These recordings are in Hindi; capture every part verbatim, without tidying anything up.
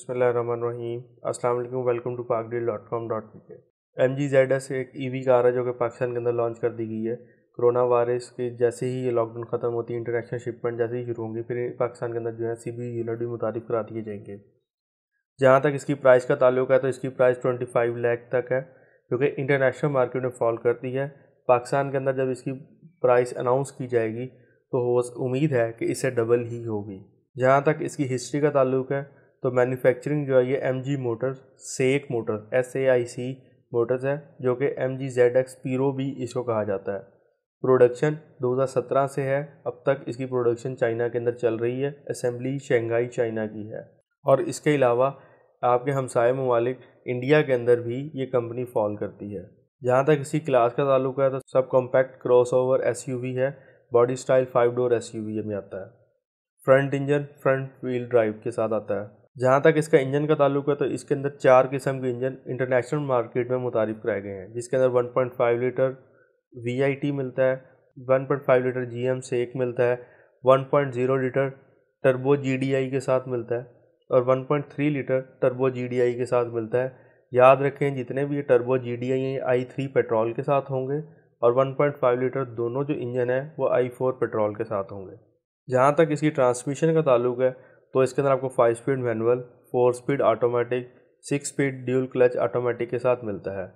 बिस्मिल्लाहिर्रहमानिर्रहीम, अस्सलाम वालेकुम, welcome to Pak deal dot com dot P K. M G Z S एक ई वी कार है जो कि पाकिस्तान के अंदर लॉन्च कर दी गई है। कोरोना वायरस के जैसे ही ये लॉकडाउन खत्म होती है, इंटरनेशनल शिपमेंट जैसे ही शुरू होंगी, फिर पाकिस्तान के अंदर जो है सी बी यूनिट भी मुतारिफ करा दिए जाएंगे। जहाँ तक इसकी प्राइस का ताल्लुक है तो इसकी प्राइस ट्वेंटी फाइव लाख तक है, जो कि इंटरनेशनल मार्केट में फॉल करती है। पाकिस्तान के अंदर जब इसकी प्राइस अनाउंस की जाएगी तो हो उम्मीद है कि इससे डबल ही होगी। जहाँ तक इसकी हिस्ट्री का ताल्लुक है तो मैन्युफैक्चरिंग जो है ये M G motors SAIC motors S A I C motors है, जो कि एम जी जेड एक्स पीरो भी इसको कहा जाता है। प्रोडक्शन दो हज़ार सत्रह से है, अब तक इसकी प्रोडक्शन चाइना के अंदर चल रही है। असेंबली शंघाई चाइना की है और इसके अलावा आपके हमसाय ममालिक इंडिया के अंदर भी ये कंपनी फॉल करती है। जहाँ तक इसकी क्लास का ताल्लुक है तो सब compact crossover S U V है, body style five door S U V में आता है। Front engine front wheel drive के साथ आता है। जहाँ तक इसका इंजन का ताल्लुक है तो इसके अंदर चार किस्म के इंजन इंटरनेशनल मार्केट में मुतारिफ कराए गए हैं, जिसके अंदर one point five litre V I T मिलता है, one point five litre G M SAIC मिलता है, one point zero litre turbo G D I के साथ मिलता है और one point three litre turbo G D I के साथ मिलता है। याद रखें, जितने भी ये टर्बो जी डी आई हैं आई थ्री पेट्रोल के साथ होंगे और वन पॉइंट फाइव लीटर दोनों जो इंजन हैं वो आई फोर पेट्रोल के साथ होंगे। जहाँ तक इसकी ट्रांसमिशन का ताल्लुक है तो इसके अंदर आपको five speed manual, four speed automatic, six speed dual clutch automatic के साथ मिलता है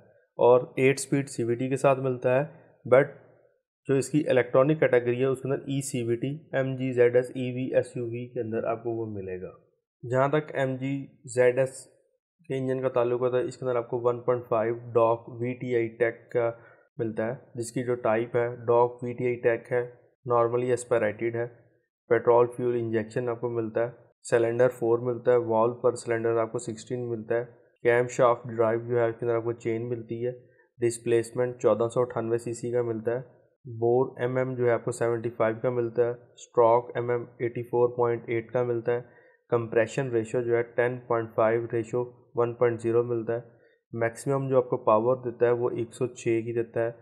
और eight speed C V T के साथ मिलता है। बट जो इसकी इलेक्ट्रॉनिक कैटेगरी है उसके अंदर E C V T M G Z S E V S U V के अंदर आपको वो मिलेगा। जहाँ तक एम जी जेड एस के इंजन का ताल्लुक होता है, इसके अंदर आपको one point five dock V T I tech का मिलता है, जिसकी जो टाइप है dock V T I tech है, नॉर्मली एस्पायरेटेड है। पेट्रोल फ्यूल इंजेक्शन आपको मिलता है, सिलेंडर फोर मिलता है, वॉल्व पर सिलेंडर आपको सिक्सटीन मिलता है। कैम शाफ्ट ड्राइव जो है इसके अंदर आपको चेन मिलती है। डिस्प्लेसमेंट चौदह सौ अठानवे सी सी का मिलता है। बोर एम एम जो है आपको सेवेंटी फाइव का मिलता है। Stroke M M eighty four point eight का मिलता है। कंप्रेशन रेशो जो है ten point five ratio one point zero मिलता है। मैक्सिमम जो आपको पावर देता है वो एक सौ छह की देता है।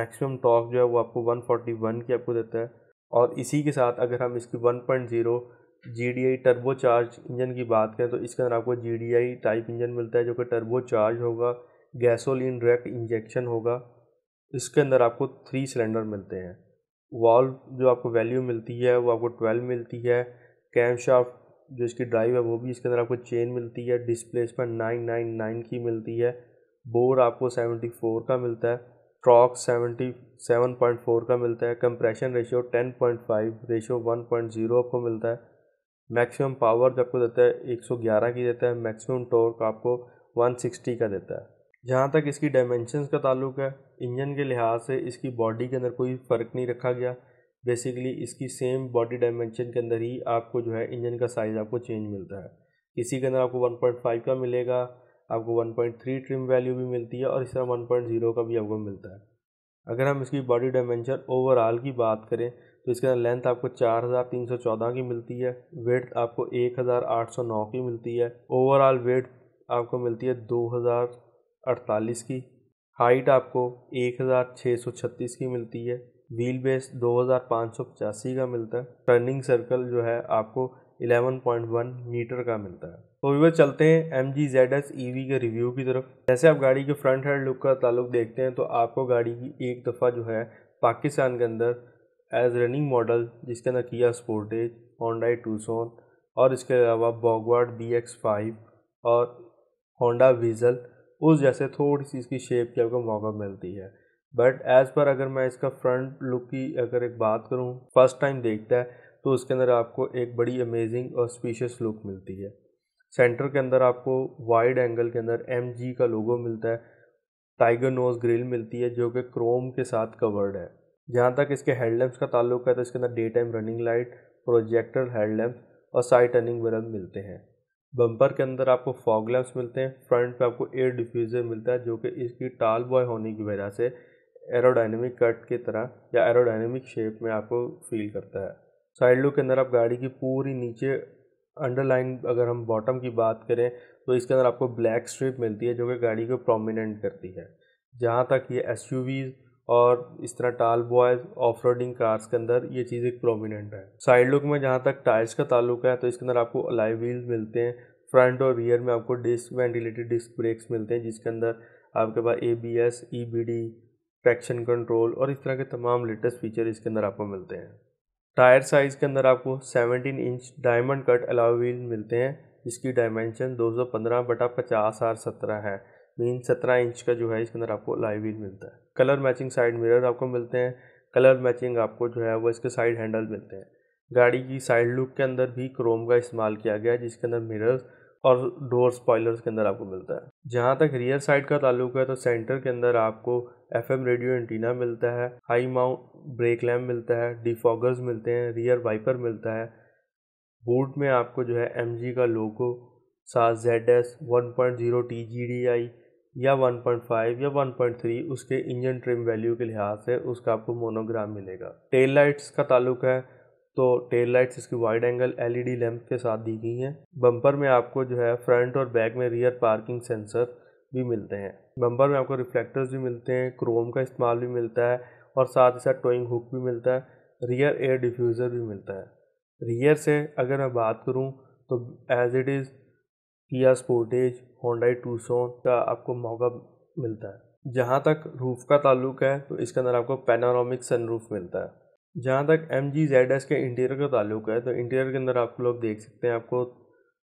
मैक्सिमम टॉर्क जो है वो आपको वन फोर्टी वन की आपको देता है। और इसी के साथ अगर हम इसकी one point zero G D I turbo charge engine की बात करें तो इसके अंदर आपको G D I type engine मिलता है, जो कि टर्बो चार्ज होगा, गैसोलीन डायरेक्ट इंजेक्शन होगा। इसके अंदर आपको थ्री सिलेंडर मिलते हैं। वॉल्व जो आपको वैल्यू मिलती है वो आपको ट्वेल्व मिलती है। कैम शाफ्ट जो इसकी ड्राइव है वो भी इसके अंदर आपको चेन मिलती है। डिस्प्लेसमेंट नाइन नाइन नाइन की मिलती है। बोर आपको सेवेंटी फोर का मिलता है। Stroke seventy seven point four का मिलता है। Compression ratio ten point five ratio one point zero आपको मिलता है। मैक्सिमम पावर जो आपको देता है एक सौ ग्यारह की देता है। मैक्सिमम टॉर्क आपको वन सिक्सटी का देता है। जहाँ तक इसकी डायमेंशंस का ताल्लुक है, इंजन के लिहाज से इसकी बॉडी के अंदर कोई फ़र्क नहीं रखा गया। बेसिकली इसकी सेम बॉडी डायमेंशन के अंदर ही आपको जो है इंजन का साइज़ आपको चेंज मिलता है। इसी के अंदर आपको वन पॉइंट फाइव का मिलेगा, आपको one point three trim value भी मिलती है और इस तरह वन पॉइंट ज़ीरो का भी आपको मिलता है। अगर हम इसकी बॉडी डायमेंशन ओवरऑल की बात करें तो इसके अंदर लेंथ आपको चार हज़ार तीन सौ चौदह की मिलती है। वेट आपको एक हज़ार आठ सौ नौ की मिलती है। ओवरऑल वेट आपको मिलती है दो हज़ार अड़तालीस की। हाइट आपको एक हज़ार छः सौ छत्तीस की मिलती है। व्हील बेस दो हज़ार पाँच सौ पचासी का मिलता है। टर्निंग सर्कल जो है आपको ग्यारह पॉइंट एक मीटर का मिलता है। तो व्यूअर, चलते हैं M G Z S E V के रिव्यू की तरफ। जैसे आप गाड़ी के फ्रंट हैंड लुक का ताल्लुक देखते हैं तो आपको गाड़ी की एक दफ़ा जो है पाकिस्तान के अंदर एज रनिंग मॉडल, जिसके अंदर किया स्पोर्टेज, होंडा टूसॉन और इसके अलावा बॉगवार्ड बी एक्स फाइव और होंडा वीजल, उस जैसे थोड़ी सी इसकी शेप की आपको मौका मिलती है। बट एज़ पर अगर मैं इसका फ्रंट लुक की अगर एक बात करूं, फर्स्ट टाइम देखता है तो उसके अंदर आपको एक बड़ी अमेजिंग और स्पेशियस लुक मिलती है। सेंटर के अंदर आपको वाइड एंगल के अंदर एम जी का लोगो मिलता है। टाइगर नोज ग्रिल मिलती है जो कि क्रोम के साथ कवर्ड है। जहाँ तक इसके हेडलैम्प्स का ताल्लुक है तो इसके अंदर day time running light, projector headlamps और साइड टर्निंग बल्ब मिलते हैं। बम्पर के अंदर आपको फॉग लैम्प्स मिलते हैं। फ्रंट पे आपको एयर डिफ्यूज़र मिलता है, जो कि इसकी टाल बॉय होने की वजह से एरोडायनेमिक कट की तरह या एरोडायनेमिक शेप में आपको फील करता है। साइड लुक के अंदर आप गाड़ी की पूरी नीचे अंडरलाइन, अगर हम बॉटम की बात करें तो इसके अंदर आपको ब्लैक स्ट्रिप मिलती है जो कि गाड़ी को प्रोमिनेंट करती है। जहाँ तक ये एस यू वीज़ और इस तरह टाल बॉयज़ ऑफ रोडिंग कार्स के अंदर ये चीज़ एक प्रोमिनेंट है। साइड लुक में जहाँ तक टायर्स का ताल्लुक है तो इसके अंदर आपको अलॉय व्हील्स मिलते हैं। फ्रंट और रियर में आपको डिस्क वेंटिलेटेड डिस्क ब्रेक्स मिलते हैं, जिसके अंदर आपके पास A B S, E B D, traction control और इस तरह के तमाम लेटेस्ट फीचर इसके अंदर आपको मिलते हैं। टायर साइज़ के अंदर आपको seventeen inch diamond cut alloy wheel मिलते हैं, जिसकी डायमेंशन दो सौ पंद्रह बटा पचास आर सत्रह है। मीन सत्रह इंच का जो है इसके अंदर आपको अलॉय व्हील मिलता है। कलर मैचिंग साइड मिरर आपको मिलते हैं, कलर मैचिंग आपको जो है वो इसके साइड हैंडल मिलते हैं। गाड़ी की साइड लुक के अंदर भी क्रोम का इस्तेमाल किया गया है, जिसके अंदर मिरर्स और डोर स्पॉयलर्स के अंदर आपको मिलता है। जहाँ तक रियर साइड का ताल्लुक है तो सेंटर के अंदर आपको एफ एम रेडियो एंटीना मिलता है, हाई माउंट ब्रेक लैम्प मिलता है, डिफॉगर्स मिलते हैं, रियर वाइपर मिलता है। बूट में आपको जो है एम जी का लोगो साथ Z S one point zero T G D I या वन पॉइंट फाइव या वन पॉइंट थ्री उसके इंजन ट्रिम वैल्यू के लिहाज से उसका आपको मोनोग्राम मिलेगा। टेल लाइट्स का ताल्लुक है तो टेल लाइट्स इसकी wide angle L E D lamp के साथ दी गई हैं। बम्पर में आपको जो है फ्रंट और बैक में रियर पार्किंग सेंसर भी मिलते हैं। बम्पर में आपको रिफ्लेक्टर्स भी मिलते हैं, क्रोम का इस्तेमाल भी मिलता है और साथ ही साथ टोइंग हुक भी मिलता है, रियर एयर डिफ्यूज़र भी मिलता है। रियर से अगर मैं बात करूँ तो as it is Kia Sportage, Hyundai Tucson का आपको मौका मिलता है। जहाँ तक रूफ़ का ताल्लुक है तो इसके अंदर आपको पैनोरामिक सनरूफ मिलता है। जहाँ तक एम जी ज़ेड एस के इंटीरियर का ताल्लुक है तो इंटीरियर के अंदर आप लोग देख सकते हैं आपको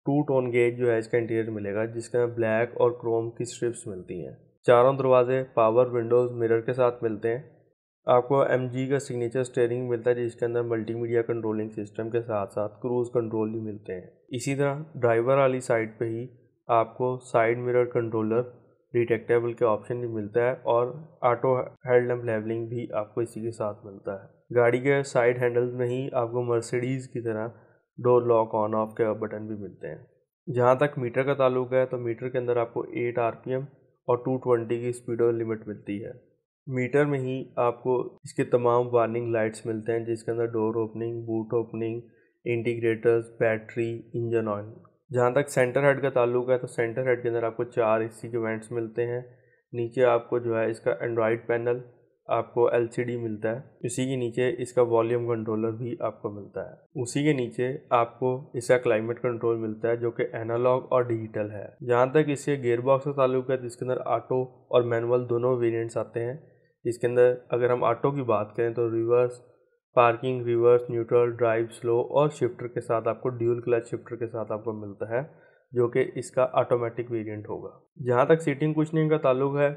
टू टोन गेज जो है इसका इंटीरियर मिलेगा, जिसके अंदर ब्लैक और क्रोम की स्ट्रिप्स मिलती हैं। चारों दरवाजे पावर विंडोज़ मिरर के साथ मिलते हैं। आपको एम जी का सिग्नेचर स्टीयरिंग मिलता है, जिसके अंदर मल्टीमीडिया कंट्रोलिंग सिस्टम के साथ साथ क्रूज़ कंट्रोल भी मिलते हैं। इसी तरह ड्राइवर वाली साइड पे ही आपको साइड मिरर कंट्रोलर डिटेक्टेबल के ऑप्शन भी मिलता है और ऑटो हेड लैम्प लेवलिंग भी आपको इसी के साथ मिलता है। गाड़ी के साइड हैंडल्स में ही आपको मर्सिडीज़ की तरह डोर लॉक ऑन ऑफ के बटन भी मिलते हैं। जहाँ तक मीटर का ताल्लुक है तो मीटर के अंदर आपको एट आर पी एम और टू ट्वेंटी की स्पीड लिमिट मिलती है। मीटर में ही आपको इसके तमाम वार्निंग लाइट्स मिलते हैं, जिसके अंदर door opening, boot opening, integrators, battery, engine oil. जहाँ तक सेंटर हेड का ताल्लुक है तो सेंटर हेड के अंदर आपको चार एसी के वेंट्स मिलते हैं। नीचे आपको जो है इसका एंड्रॉयड पैनल, आपको एल सी डी मिलता है। उसी के नीचे इसका वॉल्यूम कंट्रोलर भी आपको मिलता है। उसी के नीचे आपको इसका क्लाइमेट कंट्रोल मिलता है, जो कि एनालॉग और डिजिटल है। जहाँ तक इसके गियर बॉक्स का ताल्लुक है तो इसके अंदर ऑटो और मैनुअल दोनों वेरियंट्स आते हैं। इसके अंदर अगर हम ऑटो की बात करें तो reverse parking, reverse neutral, drive slow और शिफ्टर के साथ आपको ड्यूल क्लच शिफ्टर के साथ आपको मिलता है, जो कि इसका ऑटोमेटिक वेरिएंट होगा। जहाँ तक सीटिंग कुशनिंग का ताल्लुक है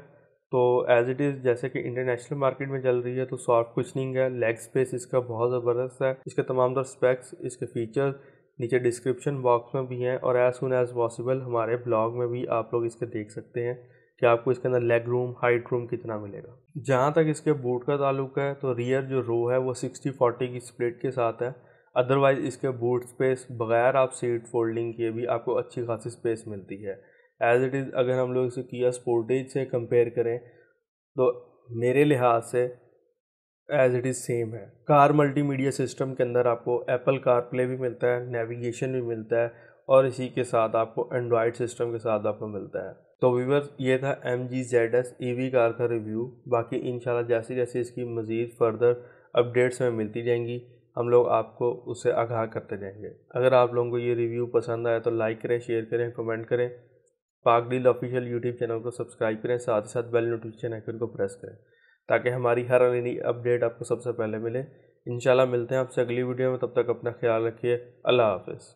तो एज़ इट इज़ जैसे कि इंटरनेशनल मार्केट में चल रही है तो सॉफ्ट कुशनिंग है। लेग स्पेस इसका बहुत ज़बरदस्त है। इसके तमाम तर स्पेक्स, इसके फीचर्स नीचे डिस्क्रिप्शन बॉक्स में भी हैं और एज़ सून एज़ पॉसिबल हमारे ब्लॉग में भी आप लोग इसके देख सकते हैं कि आपको इसके अंदर लेग रूम, हाइट रूम कितना मिलेगा। जहाँ तक इसके बूट का ताल्लुक है तो रियर जो रो है वो सिक्सटी फोर्टी की स्प्लिट के साथ है। अदरवाइज़ इसके बूट स्पेस बगैर आप सीट फोल्डिंग किए भी आपको अच्छी खासी स्पेस मिलती है। एज़ इट इज़ अगर हम लोग इसे किया स्पोर्टेज से कंपेयर करें तो मेरे लिहाज से एज़ इट इज़ सेम है। कार मल्टीमीडिया सिस्टम के अंदर आपको एप्पल कारप्ले भी मिलता है, नेविगेशन भी मिलता है और इसी के साथ आपको एंड्रॉयड सिस्टम के साथ आपको मिलता है। तो व्यूअर्स, ये था M G Z S E V car का रिव्यू। बाकी इंशाल्लाह जैसे जैसे इसकी मज़ीद फर्दर अपडेट्स हमें मिलती जाएंगी हम लोग आपको उससे आगाह करते जाएंगे। अगर आप लोगों को ये रिव्यू पसंद आया तो लाइक करें, शेयर करें, कमेंट करें। Pak deal official YouTube channel को सब्सक्राइब करें, साथ ही साथ बेल नोटिफिकेशन आइकन को प्रेस करें ताकि हमारी हर नई अपडेट आपको सबसे पहले मिले। इंशाल्लाह मिलते हैं आपसे अगली वीडियो में। तब तक अपना ख्याल रखिए। अल्लाह हाफ़िज़।